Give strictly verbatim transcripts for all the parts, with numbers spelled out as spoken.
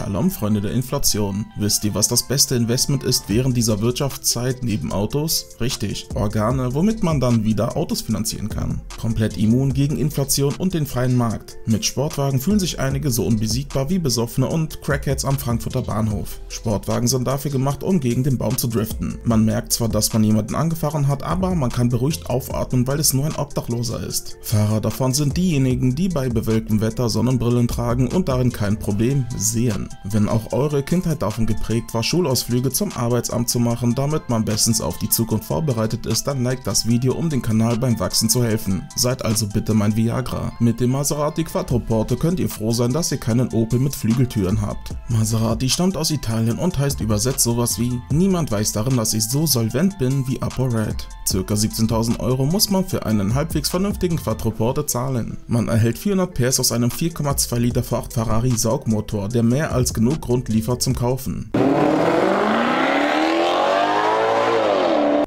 Porsche Alarmfreunde der Inflation. Wisst ihr, was das beste Investment ist während dieser Wirtschaftszeit neben Autos? Richtig, Organe, womit man dann wieder Autos finanzieren kann. Komplett immun gegen Inflation und den freien Markt. Mit Sportwagen fühlen sich einige so unbesiegbar wie Besoffene und Crackheads am Frankfurter Bahnhof. Sportwagen sind dafür gemacht, um gegen den Baum zu driften. Man merkt zwar, dass man jemanden angefahren hat, aber man kann beruhigt aufatmen, weil es nur ein Obdachloser ist. Fahrer davon sind diejenigen, die bei bewölktem Wetter Sonnenbrillen tragen und darin kein Problem sehen. Wenn auch eure Kindheit davon geprägt war, Schulausflüge zum Arbeitsamt zu machen, damit man bestens auf die Zukunft vorbereitet ist, dann liked das Video, um dem Kanal beim Wachsen zu helfen. Seid also bitte mein Viagra. Mit dem Maserati Quattroporte könnt ihr froh sein, dass ihr keinen Opel mit Flügeltüren habt. Maserati stammt aus Italien und heißt übersetzt sowas wie: Niemand weiß darin, dass ich so solvent bin wie ApoRed. Circa siebzehntausend Euro muss man für einen halbwegs vernünftigen Quattroporte zahlen. Man erhält vierhundert P S aus einem vier Komma zwei Liter V acht Ferrari Saugmotor, der mehr als genug Grund liefert zum Kaufen.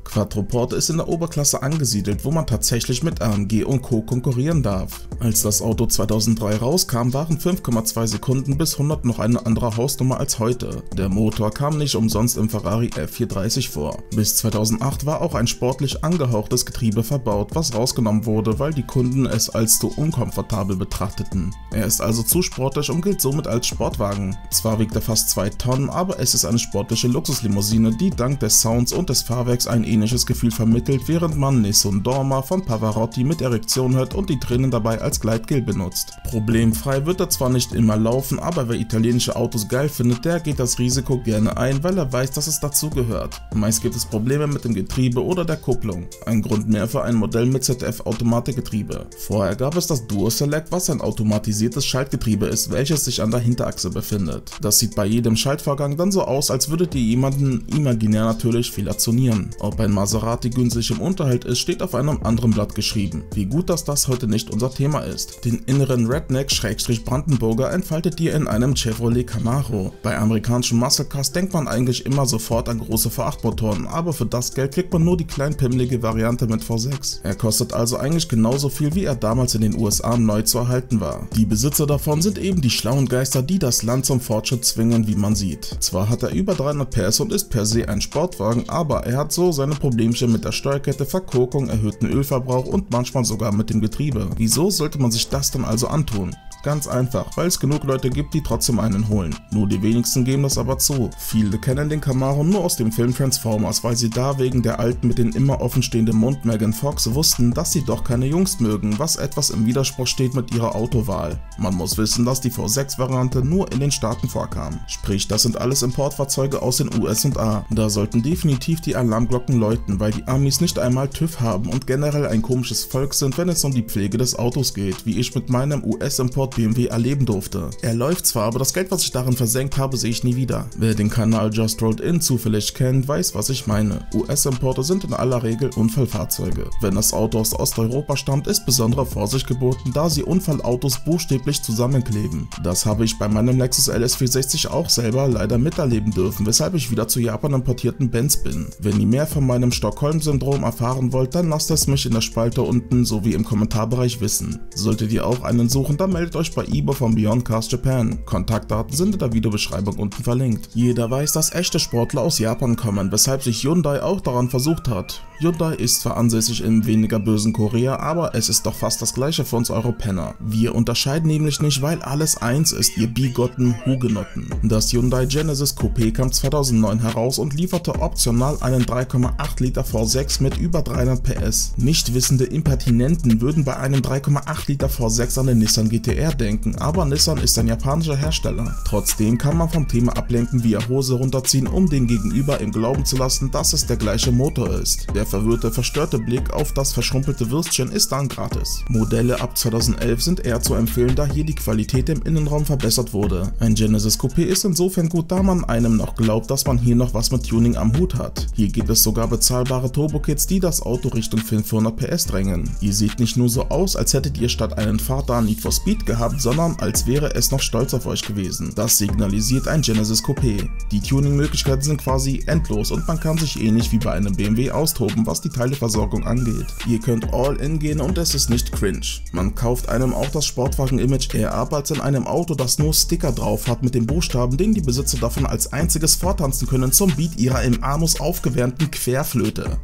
Quattroporte ist in der Oberklasse angesiedelt, wo man tatsächlich mit A M G und Co. konkurrieren darf. Als das Auto zweitausenddrei rauskam, waren fünf Komma zwei Sekunden bis hundert noch eine andere Hausnummer als heute. Der Motor kam nicht umsonst im Ferrari F vierhundertdreißig vor. Bis zweitausendacht war auch ein sportlich angehauchtes Getriebe verbaut, was rausgenommen wurde, weil die Kunden es als zu unkomfortabel betrachteten. Er ist also zu sportlich und gilt somit als Sportwagen. Zwar wiegt er fast zwei Tonnen, aber es ist eine sportliche Luxuslimousine, die dank des Sounds und des Fahrwerks ein ähnliches Gefühl vermittelt, während man Nessun Dorma von Pavarotti mit Erektion hört und die Tränen dabei als Gleitgel benutzt. Problemfrei wird er zwar nicht immer laufen, aber wer italienische Autos geil findet, der geht das Risiko gerne ein, weil er weiß, dass es dazugehört. Meist gibt es Probleme mit dem Getriebe oder der Kupplung. Ein Grund mehr für ein Modell mit Z F-Automatikgetriebe. Vorher gab es das Duo Select, was ein automatisiertes Schaltgetriebe ist, welches sich an der Hinterachse befindet. Das sieht bei jedem Schaltvorgang dann so aus, als würdet ihr jemanden imaginär natürlich fellationieren. Ob ein Maserati günstig im Unterhalt ist, steht auf einem anderen Blatt geschrieben. Wie gut, dass das heute nicht unser Thema ist. Den inneren Redneck-Brandenburger entfaltet ihr in einem Chevrolet Camaro. Bei amerikanischen Muscle Cars denkt man eigentlich immer sofort an große V acht Motoren, aber für das Geld kriegt man nur die kleinpimmelige Variante mit V sechs. Er kostet also eigentlich genauso viel, wie er damals in den U S A neu zu erhalten war. Die Besitzer davon sind eben die schlauen Geister, die das Land zum Fortschritt zwingen, wie man sieht. Zwar hat er über dreihundert P S und ist per se ein Sportwagen, aber er hat so seine Problemchen mit der Steuerkette, Verkorkung, erhöhten Ölverbrauch und manchmal sogar mit dem Getriebe. Wieso sollte man sich das dann also antun? Ganz einfach, weil es genug Leute gibt, die trotzdem einen holen. Nur die wenigsten geben das aber zu. Viele kennen den Camaro nur aus dem Film Transformers, weil sie da wegen der alten mit den immer offenstehenden Mund Megan Fox wussten, dass sie doch keine Jungs mögen, was etwas im Widerspruch steht mit ihrer Autowahl. Man muss wissen, dass die V sechs Variante nur in den Staaten vorkam. Sprich, das sind alles Importfahrzeuge aus den U S A. Da sollten definitiv die Alarmglocken läuten, weil die Amis nicht einmal TÜV haben und generell ein komisches Volk sind, wenn es um die Pflege des Autos geht, wie ich mit meinem U S-Import B M W erleben durfte. Er läuft zwar, aber das Geld, was ich darin versenkt habe, sehe ich nie wieder. Wer den Kanal Just Rolled In zufällig kennt, weiß, was ich meine. U S-Importe sind in aller Regel Unfallfahrzeuge. Wenn das Auto aus Osteuropa stammt, ist besondere Vorsicht geboten, da sie Unfallautos buchstäblich zusammenkleben. Das habe ich bei meinem Lexus L S vierhundertsechzig auch selber leider miterleben dürfen, weshalb ich wieder zu Japan importierten Benz bin. Wenn ihr mehr von meinem Stockholm-Syndrom erfahren wollt, dann lasst es mich in der Spalte unten sowie im Kommentarbereich wissen. Solltet ihr auch einen suchen, dann meldet euch bei Ibo von Beyond Cars Japan. Kontaktdaten sind in der Videobeschreibung unten verlinkt. Jeder weiß, dass echte Sportler aus Japan kommen, weshalb sich Hyundai auch daran versucht hat. Hyundai ist zwar ansässig im weniger bösen Korea, aber es ist doch fast das gleiche für uns Europäer. Wir unterscheiden nämlich nicht, weil alles eins ist, ihr bigotten Hugenotten. Das Hyundai Genesis Coupé kam zweitausendneun heraus und lieferte optional einen drei Komma acht Liter V sechs mit über dreihundert P S. Nicht wissende Impertinenten würden bei einem drei Komma acht Liter V sechs an den Nissan G T R denken, aber Nissan ist ein japanischer Hersteller. Trotzdem kann man vom Thema ablenken via Hose runterziehen, um den Gegenüber im Glauben zu lassen, dass es der gleiche Motor ist. Der verwirrte, verstörte Blick auf das verschrumpelte Würstchen ist dann gratis. Modelle ab zweitausendelf sind eher zu empfehlen, da hier die Qualität im Innenraum verbessert wurde. Ein Genesis Coupé ist insofern gut, da man einem noch glaubt, dass man hier noch was mit Tuning am Hut hat. Hier gibt es sogar bezahlbare Turbo-Kits, die das Auto Richtung fünfhundert P S drängen. Ihr seht nicht nur so aus, als hättet ihr statt einen Vater Need for Speed gehabt, Gehabt, sondern als wäre es noch stolz auf euch gewesen. Das signalisiert ein Genesis Coupé. Die Tuning-Möglichkeiten sind quasi endlos und man kann sich ähnlich wie bei einem B M W austoben, oben, was die Teileversorgung angeht. Ihr könnt all in gehen und es ist nicht cringe. Man kauft einem auch das Sportwagen-Image eher ab als in einem Auto, das nur Sticker drauf hat mit den Buchstaben, den die Besitzer davon als einziges vortanzen können zum Beat ihrer im Anus aufgewärmten Querflöte.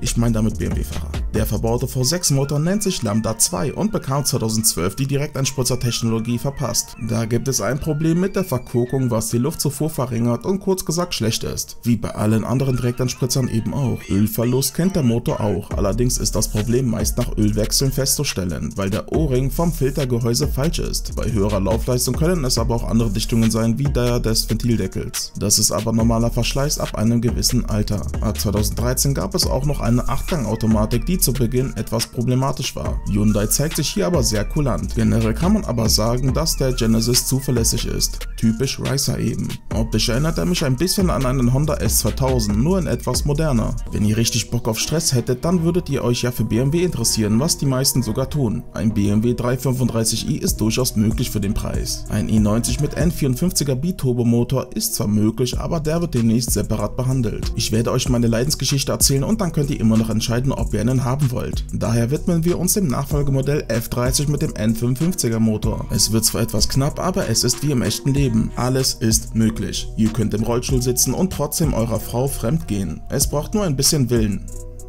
Ich meine damit B M W-Fahrer. Der verbaute V sechs Motor nennt sich Lambda zwei und bekam zweitausendzwölf die Direkteinspritzer-Technologie verpasst. Da gibt es ein Problem mit der Verkokung, was die Luftzufuhr verringert und kurz gesagt schlecht ist. Wie bei allen anderen Direkteinspritzern eben auch. Ölverlust kennt der Motor auch, allerdings ist das Problem meist nach Ölwechseln festzustellen, weil der O-Ring vom Filtergehäuse falsch ist. Bei höherer Laufleistung können es aber auch andere Dichtungen sein, wie der des Ventildeckels. Das ist aber normaler Verschleiß ab einem gewissen Alter. Ab zweitausenddreizehn gab es auch noch eine Eine Achtgang-Automatik, die zu Beginn etwas problematisch war. Hyundai zeigt sich hier aber sehr kulant. Generell kann man aber sagen, dass der Genesis zuverlässig ist. Typisch Racer eben. Optisch erinnert er mich ein bisschen an einen Honda S zweitausend, nur in etwas moderner. Wenn ihr richtig Bock auf Stress hättet, dann würdet ihr euch ja für B M W interessieren, was die meisten sogar tun. Ein B M W drei fünfunddreißig i ist durchaus möglich für den Preis. Ein E neunzig mit N vierundfünfziger Biturbomotor ist zwar möglich, aber der wird demnächst separat behandelt. Ich werde euch meine Leidensgeschichte erzählen und dann könnt ihr immer noch entscheiden, ob ihr einen haben wollt. Daher widmen wir uns dem Nachfolgemodell F dreißig mit dem N fünfundfünfziger Motor. Es wird zwar etwas knapp, aber es ist wie im echten Leben. Alles ist möglich. Ihr könnt im Rollstuhl sitzen und trotzdem eurer Frau fremd gehen. Es braucht nur ein bisschen Willen.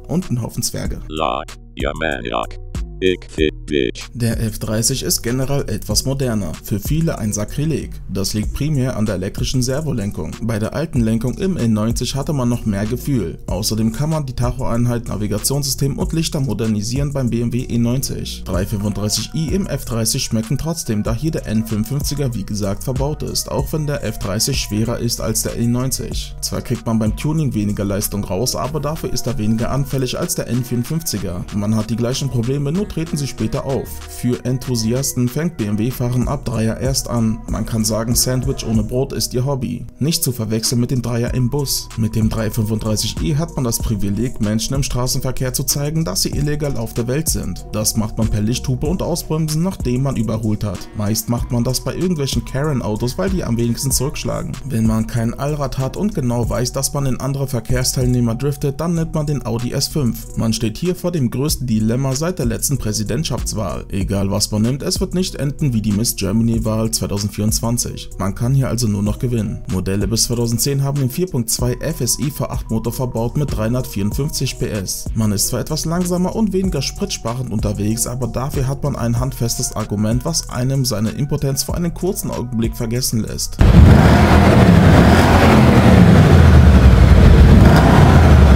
Und einen Haufen Zwerge. Like, ja, man, ja. Der F dreißig ist generell etwas moderner, für viele ein Sakrileg. Das liegt primär an der elektrischen Servolenkung. Bei der alten Lenkung im E neunzig hatte man noch mehr Gefühl. Außerdem kann man die Tachoeinheit, Navigationssystem und Lichter modernisieren beim B M W E neunzig. drei fünfunddreißig i im F dreißig schmecken trotzdem, da hier der N fünfundfünfziger wie gesagt verbaut ist, auch wenn der F dreißig schwerer ist als der E neunzig. Zwar kriegt man beim Tuning weniger Leistung raus, aber dafür ist er weniger anfällig als der N vierundfünfziger. Man hat die gleichen Probleme, nur treten sie später auf. Für Enthusiasten fängt B M W-Fahren ab Dreier erst an. Man kann sagen, Sandwich ohne Brot ist ihr Hobby. Nicht zu verwechseln mit dem Dreier im Bus. Mit dem drei fünfunddreißig i hat man das Privileg, Menschen im Straßenverkehr zu zeigen, dass sie illegal auf der Welt sind. Das macht man per Lichthupe und Ausbremsen, nachdem man überholt hat. Meist macht man das bei irgendwelchen Karen-Autos, weil die am wenigsten zurückschlagen. Wenn man kein Allrad hat und genau weiß, dass man in andere Verkehrsteilnehmer driftet, dann nimmt man den Audi S fünf. Man steht hier vor dem größten Dilemma seit der letzten Präsidentschaftswahl. Egal was man nimmt, es wird nicht enden wie die Miss Germany-Wahl zweitausendvierundzwanzig. Man kann hier also nur noch gewinnen. Modelle bis zweitausendzehn haben den vier Punkt zwei F S I V acht Motor verbaut mit dreihundertvierundfünfzig P S. Man ist zwar etwas langsamer und weniger spritsparend unterwegs, aber dafür hat man ein handfestes Argument, was einem seine Impotenz für einen kurzen Augenblick vergessen lässt.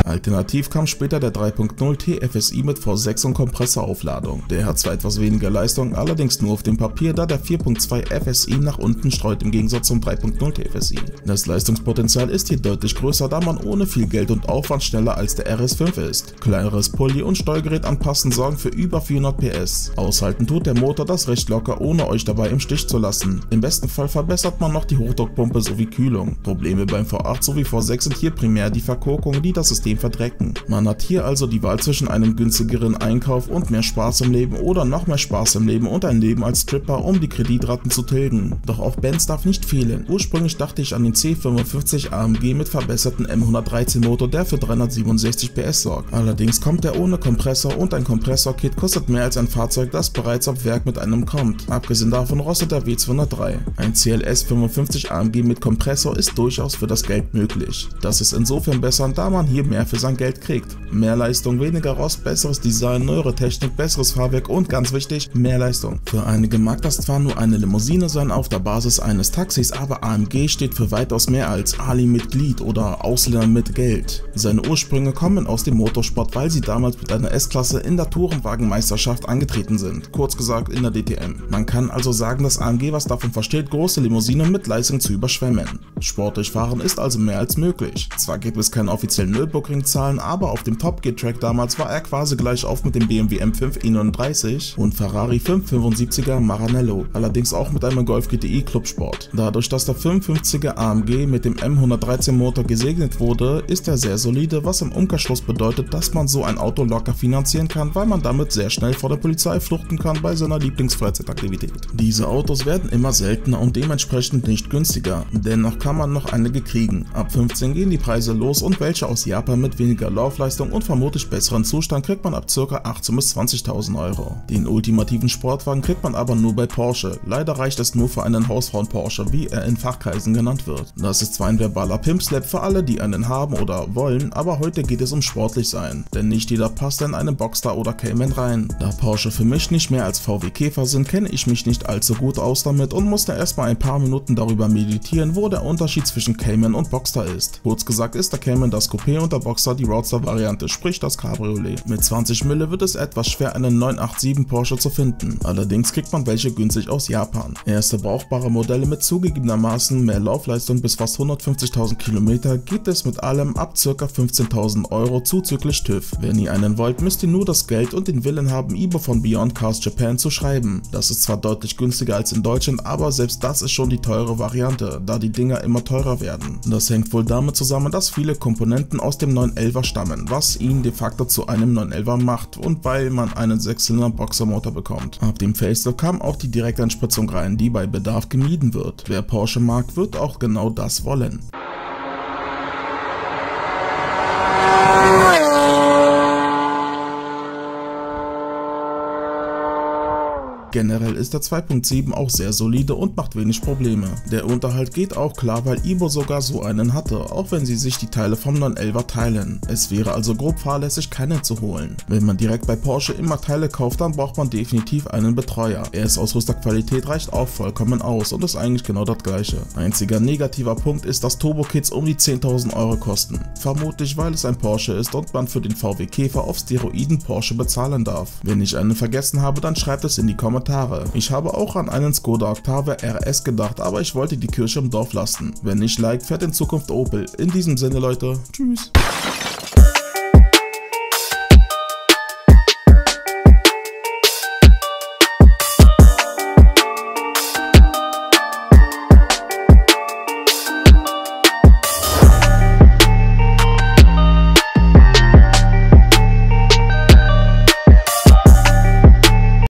Alternativ kam später der drei Punkt null T F S I mit V sechs und Kompressoraufladung. Der hat zwar etwas weniger Leistung, allerdings nur auf dem Papier, da der vier Punkt zwei F S I nach unten streut im Gegensatz zum drei Punkt null T F S I. Das Leistungspotenzial ist hier deutlich größer, da man ohne viel Geld und Aufwand schneller als der R S fünf ist. Kleineres Pulli und Steuergerät anpassen sorgen für über vierhundert P S. Aushalten tut der Motor das recht locker, ohne euch dabei im Stich zu lassen. Im besten Fall verbessert man noch die Hochdruckpumpe sowie Kühlung. Probleme beim V acht sowie V sechs sind hier primär die Verkorkung, die das System verdrecken. Man hat hier also die Wahl zwischen einem günstigeren Einkauf und mehr Spaß im Leben oder noch mehr Spaß im Leben und ein Leben als Stripper, um die Kreditraten zu tilgen. Doch auch Benz darf nicht fehlen. Ursprünglich dachte ich an den C fünfundfünfzig A M G mit verbesserten M hundertdreizehn Motor, der für dreihundertsiebenundsechzig P S sorgt. Allerdings kommt er ohne Kompressor und ein Kompressorkit kostet mehr als ein Fahrzeug, das bereits ab Werk mit einem kommt. Abgesehen davon rostet der W zweihundertdrei. Ein C L S fünfundfünfzig A M G mit Kompressor ist durchaus für das Geld möglich. Das ist insofern besser, da man hier mehr für sein Geld kriegt. Mehr Leistung, weniger Rost, besseres Design, neuere Technik, besseres Fahrwerk und ganz wichtig, mehr Leistung. Für einige mag das zwar nur eine Limousine sein auf der Basis eines Taxis, aber A M G steht für weitaus mehr als Ali mit Glied oder Ausländer mit Geld. Seine Ursprünge kommen aus dem Motorsport, weil sie damals mit einer S-Klasse in der Tourenwagenmeisterschaft angetreten sind, kurz gesagt in der D T M. Man kann also sagen, dass A M G was davon versteht, große Limousinen mit Leistung zu überschwemmen. Sportlich fahren ist also mehr als möglich. Zwar gibt es keinen offiziellen Nürburgring Zahlen, aber auf dem Top Gear Track damals war er quasi gleich auf mit dem B M W M fünf E neununddreißig und Ferrari fünf fünfundsiebziger Maranello, allerdings auch mit einem Golf G T I Clubsport. Dadurch, dass der fünfundfünfziger AMG mit dem M hundertdreizehn Motor gesegnet wurde, ist er sehr solide, was im Umkehrschluss bedeutet, dass man so ein Auto locker finanzieren kann, weil man damit sehr schnell vor der Polizei fluchten kann bei seiner Lieblingsfreizeitaktivität. Diese Autos werden immer seltener und dementsprechend nicht günstiger, dennoch kann man noch einige kriegen. Ab fünfzehn gehen die Preise los und welche aus Japan mit weniger weniger Laufleistung und vermutlich besseren Zustand kriegt man ab ca. achtzehntausend bis zwanzigtausend Euro. Den ultimativen Sportwagen kriegt man aber nur bei Porsche. Leider reicht es nur für einen Hausfrauen-Porsche, wie er in Fachkreisen genannt wird. Das ist zwar ein verbaler Pimpslap für alle, die einen haben oder wollen, aber heute geht es um sportlich sein. Denn nicht jeder passt in einen Boxster oder Cayman rein. Da Porsche für mich nicht mehr als V W Käfer sind, kenne ich mich nicht allzu gut aus damit und musste erstmal ein paar Minuten darüber meditieren, wo der Unterschied zwischen Cayman und Boxster ist. Kurz gesagt ist der Cayman das Coupé und der Boxster die Roadster-Variante, sprich das Cabriolet. Mit zwanzig Mille wird es etwas schwer, einen neun acht sieben Porsche zu finden. Allerdings kriegt man welche günstig aus Japan. Erste brauchbare Modelle mit zugegebenermaßen mehr Laufleistung bis fast hundertfünfzigtausend Kilometer gibt es mit allem ab ca. fünfzehntausend Euro zuzüglich TÜV. Wenn ihr einen wollt, müsst ihr nur das Geld und den Willen haben, Ibo von Beyond Cars Japan zu schreiben. Das ist zwar deutlich günstiger als in Deutschland, aber selbst das ist schon die teure Variante, da die Dinger immer teurer werden. Das hängt wohl damit zusammen, dass viele Komponenten aus dem neun elfer stammen, was ihn de facto zu einem neun elfer macht und weil man einen Sechszylinder-Boxermotor bekommt. Ab dem Facelift kam auch die Direktanspritzung rein, die bei Bedarf gemieden wird. Wer Porsche mag, wird auch genau das wollen. Generell ist der zwei Punkt sieben auch sehr solide und macht wenig Probleme. Der Unterhalt geht auch klar, weil Ibo sogar so einen hatte, auch wenn sie sich die Teile vom neun elfer teilen. Es wäre also grob fahrlässig, keinen zu holen. Wenn man direkt bei Porsche immer Teile kauft, dann braucht man definitiv einen Betreuer. R S-Ausrüsterqualität reicht auch vollkommen aus und ist eigentlich genau das gleiche. Einziger negativer Punkt ist, dass Turbo-Kits um die zehntausend Euro kosten. Vermutlich, weil es ein Porsche ist und man für den V W Käfer auf Steroiden Porsche bezahlen darf. Wenn ich einen vergessen habe, dann schreibt es in die Kommentare. Ich habe auch an einen Skoda Octavia R S gedacht, aber ich wollte die Kirche im Dorf lassen. Wer nicht liked, fährt in Zukunft Opel. In diesem Sinne, Leute, tschüss.